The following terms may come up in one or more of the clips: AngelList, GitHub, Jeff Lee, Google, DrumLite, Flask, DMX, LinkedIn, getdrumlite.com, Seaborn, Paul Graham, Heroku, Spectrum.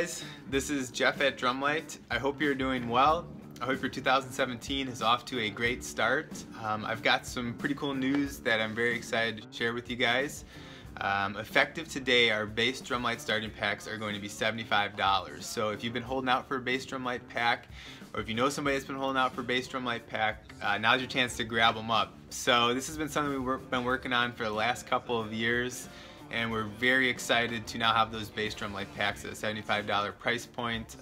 guys, this is Jeff at DrumLite. I hope you're doing well. I hope your 2017 is off to a great start. I've got some pretty cool news that I'm very excited to share with you guys. Effective today, our base DrumLite starting packs are going to be $75. So if you've been holding out for a base DrumLite pack, or if you know somebody that's been holding out for a base DrumLite pack, now's your chance to grab them up. So this has been something we've been working on for the last couple of years, and we're very excited to now have those bass DrumLite packs at a $75 price point.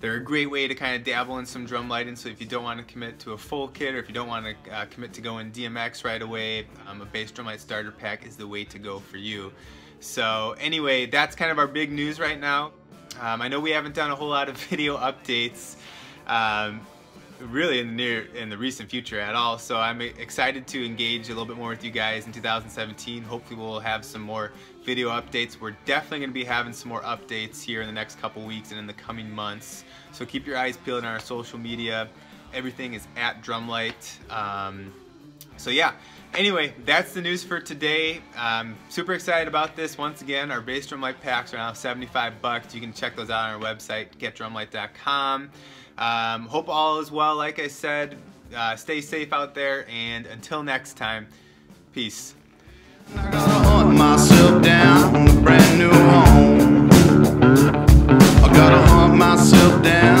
They're a great way to kind of dabble in some drum lighting, so if you don't want to commit to a full kit, or if you don't want to commit to going DMX right away, a bass DrumLite starter pack is the way to go for you. So anyway, that's kind of our big news right now. I know we haven't done a whole lot of video updates really in the recent future at all, so I'm excited to engage a little bit more with you guys in 2017. Hopefully we'll have some more video updates. We're definitely going to be having some more updates here in the next couple weeks and in the coming months, so keep your eyes peeled on our social media. Everything is at DrumLite. So yeah, anyway, that's the news for today. I'm super excited about this. Once again, our bass DrumLite packs are now $75. You can check those out on our website, getdrumlite.com. Hope all is well. Like I said, stay safe out there, and until next time, peace. I gotta hunt myself down a brand new home. I gotta hunt myself down.